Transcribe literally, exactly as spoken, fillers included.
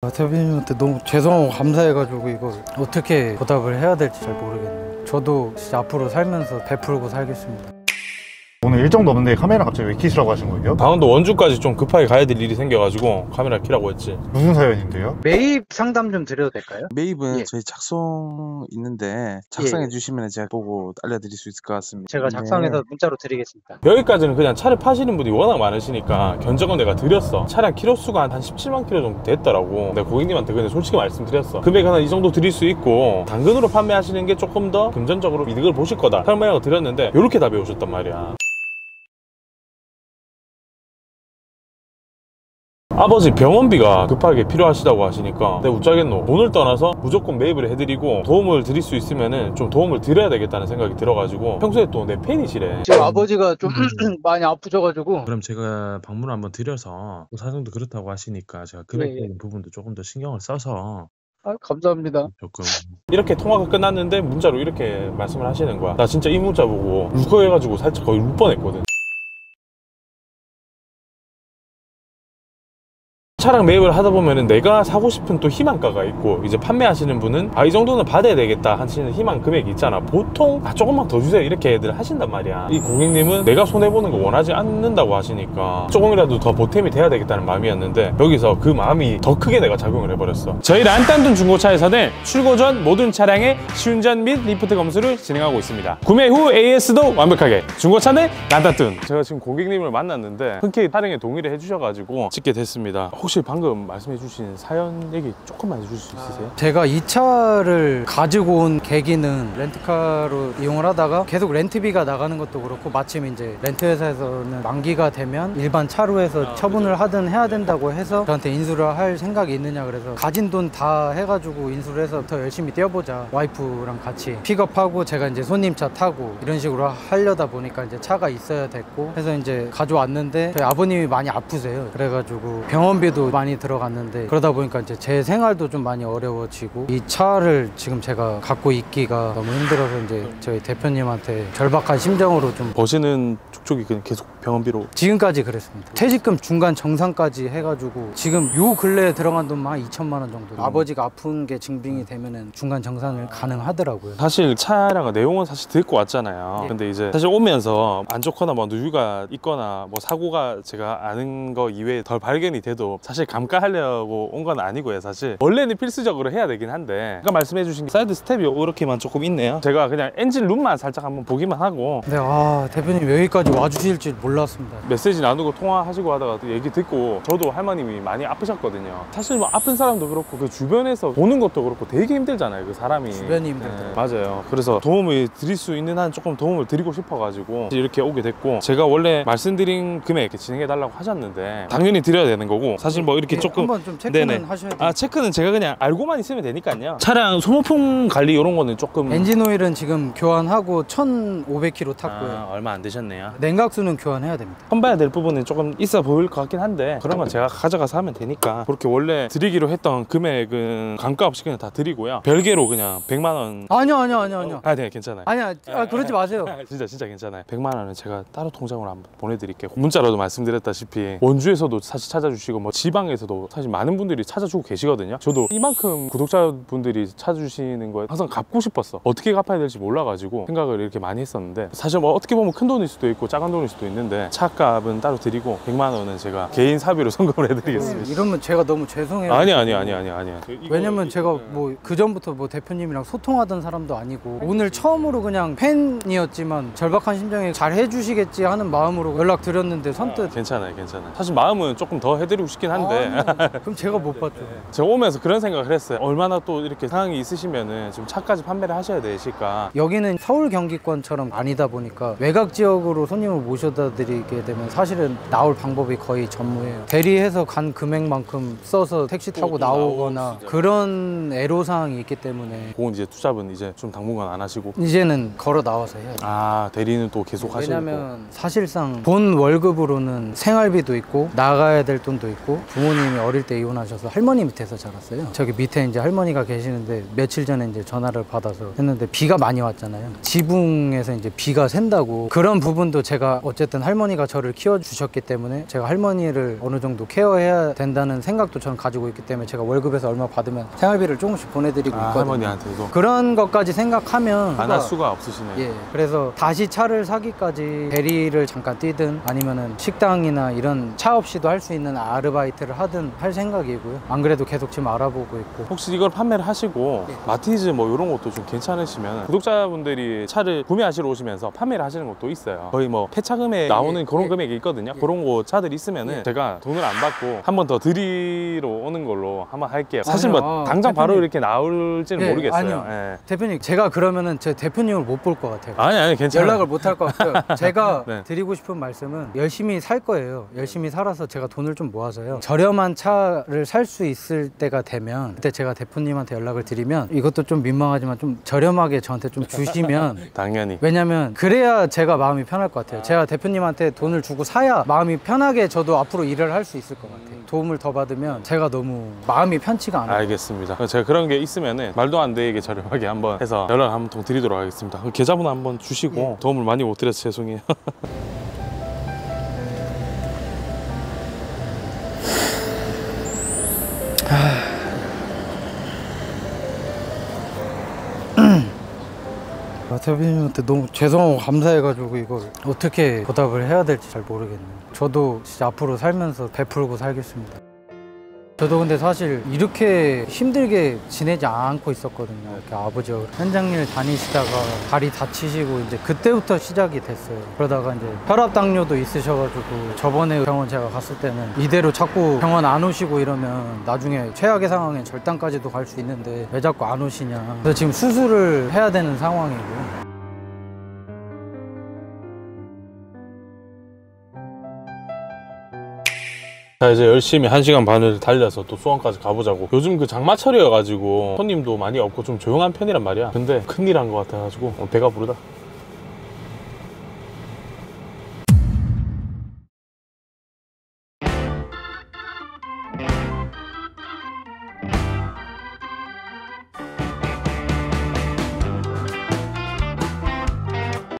태빈님한테 너무 죄송하고 감사해가지고 이거 어떻게 보답을 해야 될지 잘 모르겠네요. 저도 진짜 앞으로 살면서 베풀고 살겠습니다. 오늘 일정도 없는데 카메라 갑자기 왜 키시라고 하신 거예요? 강원도 원주까지 좀 급하게 가야 될 일이 생겨가지고 카메라 키라고 했지. 무슨 사연인데요? 매입 상담 좀 드려도 될까요? 매입은 예. 저희 작성 있는데 작성해 예. 주시면 제가 보고 알려드릴 수 있을 것 같습니다. 제가 작성해서 네. 문자로 드리겠습니다. 여기까지는 그냥 차를 파시는 분들이 워낙 많으시니까 견적은 내가 드렸어. 차량 키로수가 한 십칠만 키로 정도 됐더라고. 내가 고객님한테 근데 솔직히 말씀드렸어. 금액은 한 이 정도 드릴 수 있고 당근으로 판매하시는 게 조금 더 금전적으로 이득을 보실 거다 설명을 드렸는데 이렇게 답이 오셨단 말이야. 아버지 병원비가 급하게 필요하시다고 하시니까 내가 웃자겠노. 돈을 떠나서 무조건 매입을 해드리고 도움을 드릴 수 있으면은 좀 도움을 드려야 되겠다는 생각이 들어가지고 평소에 또 내 팬이시래. 지금 아버지가 좀 많이 아프셔가지고 그럼 제가 방문을 한번 드려서 사정도 그렇다고 하시니까 제가 금액적인 네, 예. 부분도 조금 더 신경을 써서 아, 감사합니다. 조금 이렇게 통화가 끝났는데 문자로 이렇게 말씀을 하시는 거야. 나 진짜 이 문자 보고 울컥해가지고 살짝 거의 울 뻔했거든. 차량 매입을 하다 보면은 내가 사고 싶은 또 희망가가 있고 이제 판매하시는 분은 아 이 정도는 받아야 되겠다 하시는 희망 금액이 있잖아. 보통 아 조금만 더 주세요 이렇게 애들 하신단 말이야. 이 고객님은 내가 손해보는 거 원하지 않는다고 하시니까 조금이라도 더 보탬이 돼야 되겠다는 마음이었는데 여기서 그 마음이 더 크게 내가 작용을 해버렸어. 저희 란딴뚠 중고차에서는 출고 전 모든 차량의 시운전 및 리프트 검수를 진행하고 있습니다. 구매 후 에이에스도 완벽하게 중고차 내 란딴뚠. 제가 지금 고객님을 만났는데 흔쾌히 촬영에 동의를 해주셔가지고 찍게 됐습니다. 혹시 방금 말씀해주신 사연 얘기 조금만 해주실 수 있으세요? 제가 이 차를 가지고 온 계기는 렌트카로 이용을 하다가 계속 렌트비가 나가는 것도 그렇고 마침 이제 렌트회사에서는 만기가 되면 일반 차로에서 아, 처분을 그죠? 하든 해야 된다고 해서 저한테 인수를 할 생각이 있느냐 그래서 가진 돈 다 해가지고 인수를 해서 더 열심히 뛰어보자. 와이프랑 같이 픽업하고 제가 이제 손님차 타고 이런 식으로 하려다 보니까 이제 차가 있어야 됐고 해서 이제 가져왔는데 저희 아버님이 많이 아프세요. 그래가지고 병원비도 많이 들어갔는데 그러다 보니까 이제 제 생활도 좀 많이 어려워지고 이 차를 지금 제가 갖고 있기가 너무 힘들어서 이제 저희 대표님한테 절박한 심정으로 좀 버시는 쪽이 그냥 계속 병원비로 지금까지 그랬습니다. 퇴직금 중간 정산까지 해가지고 지금 요 근래에 들어간 돈만 한 이천만 원 정도. 음. 아버지가 아픈 게 증빙이 되면은 중간 정산을 가능하더라고요. 사실 차량 내용은 사실 듣고 왔잖아요. 네. 근데 이제 사실 오면서 안 좋거나 뭐 누유가 있거나 뭐 사고가 제가 아는 거 이외에 덜 발견이 돼도 사실 감가하려고 온 건 아니고요. 사실 원래는 필수적으로 해야 되긴 한데 아까 말씀해 주신 게 사이드 스텝이 이렇게만 조금 있네요. 제가 그냥 엔진 룸만 살짝 한번 보기만 하고 네, 아 대표님 여기까지 와주실지 몰랐습니다. 메시지 나누고 통화하시고 하다가 얘기 듣고 저도 할머님이 많이 아프셨거든요. 사실 뭐 아픈 사람도 그렇고 그 주변에서 보는 것도 그렇고 되게 힘들잖아요. 그 사람이 주변이 힘들더라고요. 네, 맞아요. 그래서 도움을 드릴 수 있는 한 조금 도움을 드리고 싶어가지고 이렇게 오게 됐고 제가 원래 말씀드린 금액 이렇게 진행해 달라고 하셨는데 당연히 드려야 되는 거고 사실 뭐 이렇게 네, 조금 한번 좀 체크는 네네. 하셔야 돼요. 아 체크는 제가 그냥 알고만 있으면 되니까요. 차량 소모품 관리 이런 거는 조금 엔진 오일은 지금 교환하고 천오백 킬로미터 탔고요. 아, 얼마 안 되셨네요. 냉각수는 교환해야 됩니다. 선봐야 될 부분은 조금 있어 보일 것 같긴 한데 그런 건 제가 가져가서 하면 되니까 그렇게 원래 드리기로 했던 금액은 감가 없이 그냥 다 드리고요. 별개로 그냥 백만 원 아니요 아니요 아니요 아니요. 아 네 괜찮아요. 아니야 아, 그러지 마세요. 진짜 진짜 괜찮아요. 백만 원은 제가 따로 통장으로 한번 보내드릴게요. 문자로도 말씀드렸다시피 원주에서도 사실 찾아주시고 뭐 지방에서도 사실 많은 분들이 찾아주고 계시거든요. 저도 이만큼 구독자분들이 찾아주시는 거에 항상 갚고 싶었어. 어떻게 갚아야 될지 몰라가지고 생각을 이렇게 많이 했었는데 사실 뭐 어떻게 보면 큰 돈일 수도 있고 작은 돈일 수도 있는데 차값은 따로 드리고 백만 원은 제가 개인 사비로 선금을 해드리겠습니다. 이러면 제가 너무 죄송해요. 아니 아니 아니 아니 아니 왜냐면 제가 뭐 그전부터 뭐 대표님이랑 소통하던 사람도 아니고 오늘 처음으로 그냥 팬이었지만 절박한 심정에 잘 해주시겠지 하는 마음으로 연락드렸는데 선뜻 아, 괜찮아요 괜찮아요. 사실 마음은 조금 더 해드리고 싶 한데 아, 그럼 제가 못 봤죠. 제가 오면서 그런 생각을 했어요. 얼마나 또 이렇게 상황이 있으시면은 지금 차까지 판매를 하셔야 되실까. 여기는 서울 경기권처럼 아니다 보니까 외곽 지역으로 손님을 모셔다 드리게 되면 사실은 나올 방법이 거의 전무해요. 대리해서 간 금액만큼 써서 택시 타고 나오거나 그런 애로사항이 있기 때문에 그건 이제 투잡은 이제 좀 당분간 안 하시고 이제는 걸어 나와서 해야죠. 아 대리는 또 계속 하시고 왜냐면 사실상 본 월급으로는 생활비도 있고 나가야 될 돈도 있고 부모님이 어릴 때 이혼하셔서 할머니 밑에서 자랐어요. 저기 밑에 이제 할머니가 계시는데 며칠 전에 이제 전화를 받아서 했는데 비가 많이 왔잖아요. 지붕에서 이제 비가 샌다고 그런 부분도 제가 어쨌든 할머니가 저를 키워주셨기 때문에 제가 할머니를 어느 정도 케어해야 된다는 생각도 저는 가지고 있기 때문에 제가 월급에서 얼마 받으면 생활비를 조금씩 보내드리고 아, 있거든요. 할머니한테도? 그런 것까지 생각하면 안 할 수가 없으시네요. 예, 그래서 다시 차를 사기까지 대리를 잠깐 뛰든 아니면은 식당이나 이런 차 없이도 할 수 있는 아르바이트를 하든 할 생각이고요. 안 그래도 계속 지금 알아보고 있고. 혹시 이걸 판매를 하시고 예. 마티즈 뭐 이런 것도 좀 괜찮으시면 구독자분들이 차를 구매하시러 오시면서 판매를 하시는 것도 있어요. 거의 뭐 폐차금액 나오는 예. 그런 예. 금액이 있거든요. 예. 그런 거 차들이 있으면은 예. 제가 돈을 안 받고 한 번 더 드리러 오는 걸로 한번 할게요. 사실 아니요. 뭐 당장 대표님. 바로 이렇게 나올지는 예. 모르겠어요. 예. 대표님 제가 그러면은 제 대표님을 못 볼 것 같아요. 아니 아니 괜찮아요. 연락을 못 할 것 같고요. 제가 네. 드리고 싶은 말씀은 열심히 살 거예요. 열심히 살아서 제가 돈을 좀 모아서요. 저렴한 차를 살 수 있을 때가 되면 그때 제가 대표님한테 연락을 드리면 이것도 좀 민망하지만 좀 저렴하게 저한테 좀 주시면 당연히. 왜냐면 그래야 제가 마음이 편할 것 같아요. 아. 제가 대표님한테 돈을 주고 사야 마음이 편하게 저도 앞으로 일을 할 수 있을 것 같아요. 도움을 더 받으면 제가 너무 마음이 편치가 않아요. 알겠습니다. 제가 그런 게 있으면은 말도 안 되게 저렴하게 한번 해서 연락 한번 통 드리도록 하겠습니다. 계좌번호 한번 주시고 예. 도움을 많이 못 드려서 죄송해요. 대표님한테 너무 죄송하고 감사해가지고 이걸 어떻게 보답을 해야 될지 잘 모르겠네요. 저도 진짜 앞으로 살면서 베풀고 살겠습니다. 저도 근데 사실 이렇게 힘들게 지내지 않고 있었거든요. 이렇게 아버지가 현장일 다니시다가 다리 다치시고 이제 그때부터 시작이 됐어요. 그러다가 이제 혈압당뇨도 있으셔가지고 저번에 병원 제가 갔을 때는 이대로 자꾸 병원 안 오시고 이러면 나중에 최악의 상황에 절단까지도 갈 수 있는데 왜 자꾸 안 오시냐. 그래서 지금 수술을 해야 되는 상황이고요. 자 이제 열심히 한 시간 반을 달려서 또 수원까지 가보자고. 요즘 그 장마철이어가지고 손님도 많이 없고 좀 조용한 편이란 말이야. 근데 큰일 한 것 같아가지고 배가 부르다.